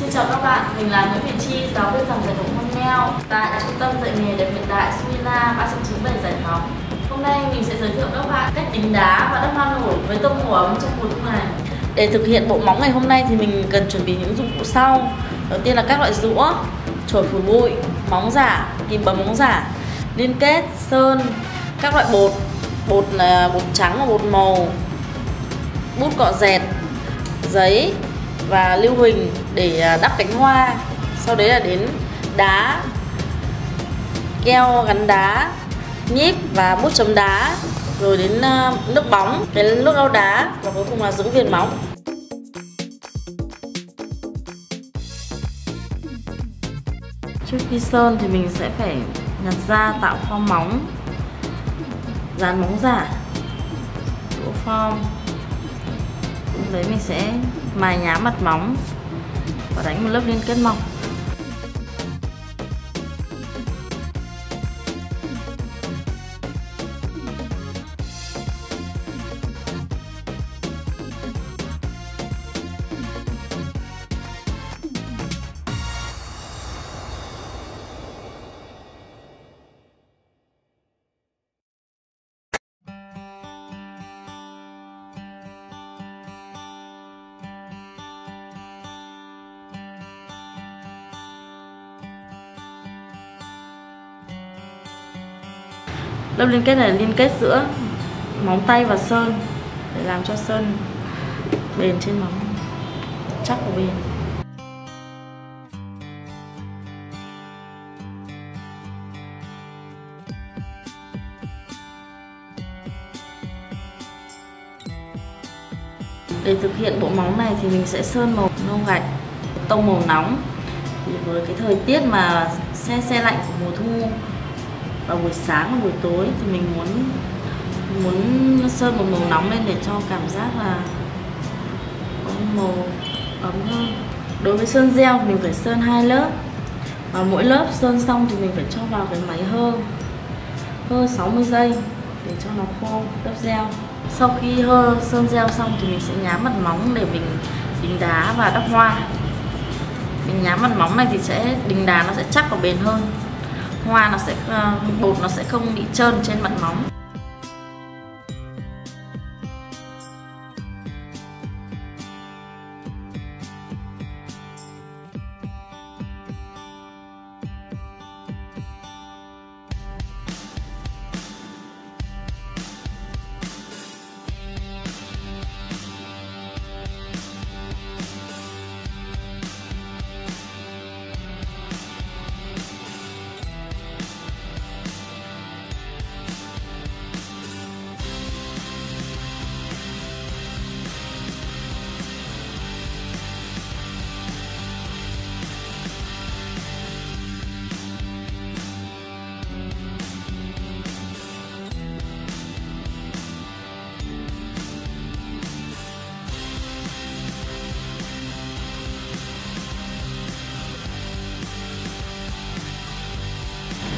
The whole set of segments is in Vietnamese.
Xin chào các bạn, mình là Nguyễn Thùy Chi, giáo viên dòng giải phóng môn neo tại trung tâm dạy nghề đặc biệt tại Suvina 397 Giải Phóng. Hôm nay mình sẽ giới thiệu các bạn cách đánh đá và đắp hoa nổi với tông màu ấm trong mùa thu này. Để thực hiện bộ móng ngày hôm nay thì mình cần chuẩn bị những dụng cụ sau. Đầu tiên là các loại rũa, chổi phủi bụi, móng giả, kìm bấm móng giả, liên kết, sơn, các loại bột trắng và bột màu, bút cọ dẹt, giấy và lưu huỳnh để đắp cánh hoa. Sau đấy là đến đá, keo gắn đá, nhíp và bút chấm đá, rồi đến nước bóng, đến nước lau đá và cuối cùng là giữ viền móng. Trước khi sơn thì mình sẽ phải nhặt ra tạo form móng, dán móng giả, đổ form. Lúc đấy mình sẽ mài nhá mặt móng và đánh một lớp liên kết mỏng. Lớp liên kết này là liên kết giữa móng tay và sơn để làm cho sơn bền trên móng, chắc và bền. Để thực hiện bộ móng này thì mình sẽ sơn màu nâu gạch, tông màu nóng. Thì với cái thời tiết mà se lạnh của mùa thu, vào buổi sáng và buổi tối thì mình muốn sơn một màu nóng lên để cho cảm giác là có màu ấm hơn. Đối với sơn gel thì mình phải sơn 2 lớp và mỗi lớp sơn xong thì mình phải cho vào cái máy hơ 60 giây để cho nó khô lớp gel. Sau khi hơ sơn gel xong thì mình sẽ nhám mặt móng để mình đính đá và đắp hoa. Mình nhám mặt móng này thì sẽ đính đá nó sẽ chắc và bền hơn. Hoa nó sẽ bột nó sẽ không bị trơn trên mặt móng.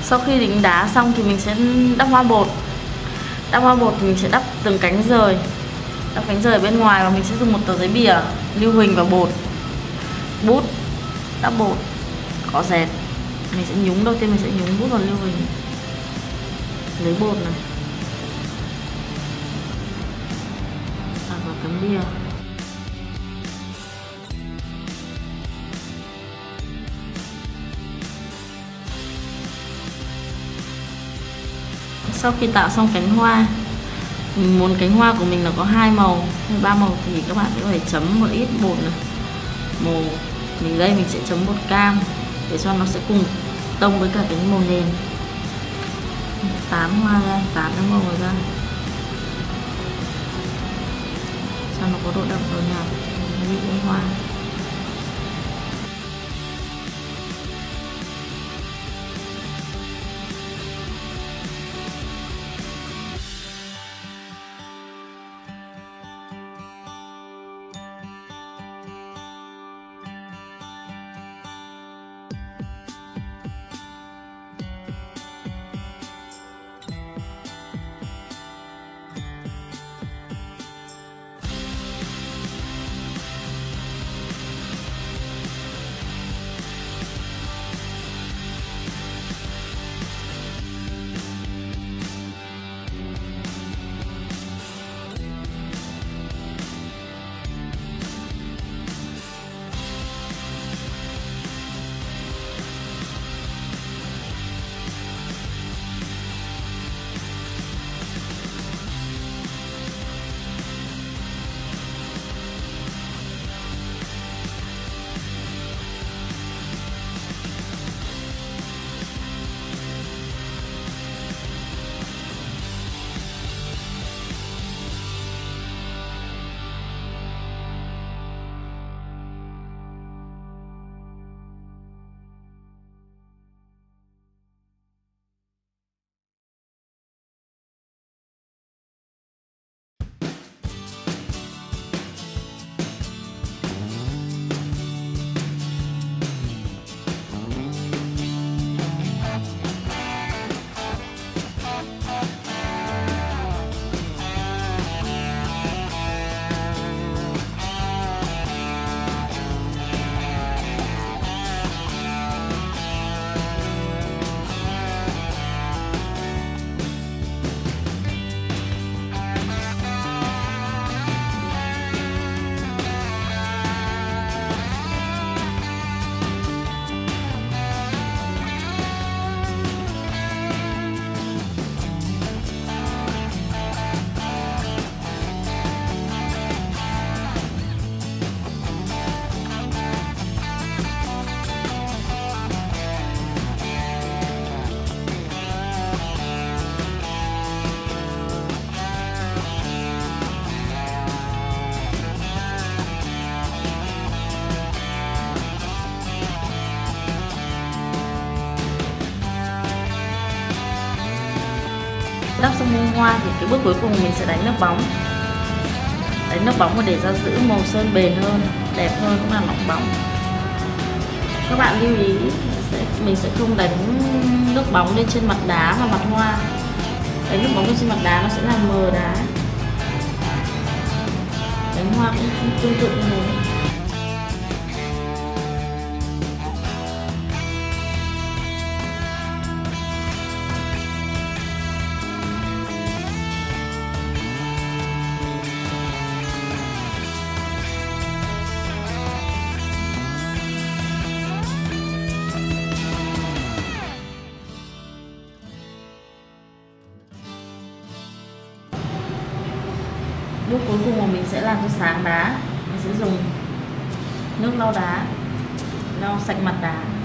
Sau khi đính đá xong thì mình sẽ đắp hoa bột. Đắp hoa bột thì mình sẽ đắp từng cánh rời. Đắp cánh rời bên ngoài và mình sẽ dùng một tờ giấy bìa, lưu huỳnh và bột, bút, đắp bột, cọ dẹt. Mình sẽ nhúng, đầu tiên mình sẽ nhúng bút vào lưu huỳnh. Lấy bột này. Đặt vào cánh bìa. Sau khi tạo xong cánh hoa, mình muốn cánh hoa của mình là có 2 màu hay 3 màu thì các bạn sẽ phải chấm một ít bột này. Màu mình đây mình sẽ chấm bột cam để cho nó sẽ cùng tông với cả cánh màu nền. Tán hoa ra, tán cái màu ra cho nó có độ đậm độ nhạt như cánh hoa. lắp xong bông hoa thì cái bước cuối cùng mình sẽ đánh nước bóng. Đánh nước bóng để ra giữ màu sơn bền hơn, đẹp hơn, cũng là mỏng bóng. Các bạn lưu ý, mình sẽ không đánh nước bóng lên trên mặt đá và mặt hoa. Đánh nước bóng lên trên mặt đá nó sẽ làm mờ đá. Đánh hoa cũng tương tự như thế. Bước cuối cùng mà mình sẽ làm cho sáng đá. Mình sẽ dùng nước lau đá, lau sạch mặt đá.